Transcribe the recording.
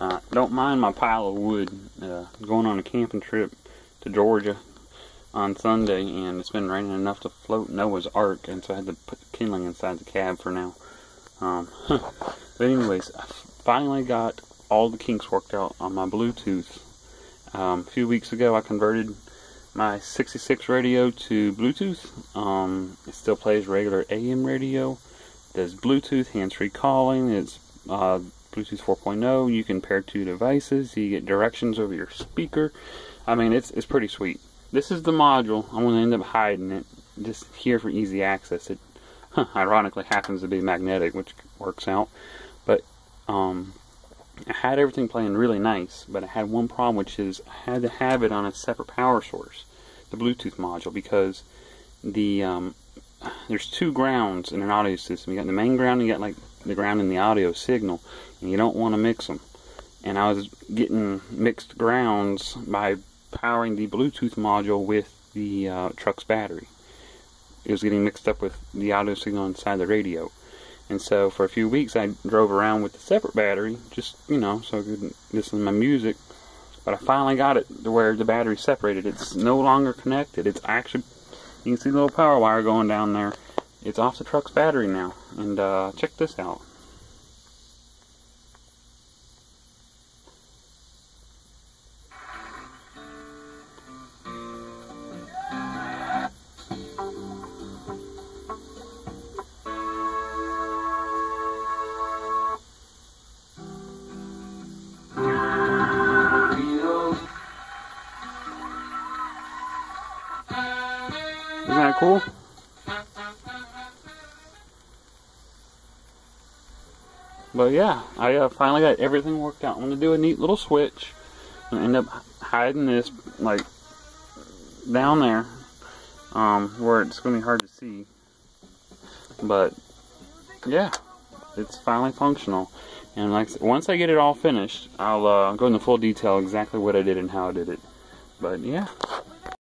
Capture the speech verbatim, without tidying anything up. Uh, don't mind my pile of wood. Uh, going on a camping trip to Georgia on Sunday, and it's been raining enough to float Noah's Ark, and so I had to put the kindling inside the cab for now. Um, but anyways, I finally got all the kinks worked out on my Bluetooth. Um, a few weeks ago, I converted my sixty-six radio to Bluetooth. Um, it still plays regular A M radio. It does Bluetooth, hands-free calling. It's uh, Bluetooth four point oh. You can pair two devices. You get directions over your speaker. I mean, it's it's pretty sweet. This is the module. I'm going to end up hiding it just here for easy access. It huh, ironically happens to be magnetic, which works out. But um, I had everything playing really nice, but I had one problem, which is I had to have it on a separate power source, the Bluetooth module, because the um, there's two grounds in an audio system. You got the main ground, and you got like the ground in the audio signal, and you don't want to mix them. And I was getting mixed grounds by powering the Bluetooth module with the uh, truck's battery. It was getting mixed up with the audio signal inside the radio. And so for a few weeks I drove around with a separate battery, just, you know, so I could listen to my music. But I finally got it to where the battery's separated. It's no longer connected. It's actually, you can see the little power wire going down there. It's off the truck's battery now. And uh, check this out. Isn't that cool? But yeah, I uh, finally got everything worked out. I'm going to do a neat little switch and end up hiding this, like, down there, um, where it's going to be hard to see. But yeah, it's finally functional. And like, once I get it all finished, I'll uh, go into full detail exactly what I did and how I did it. But yeah.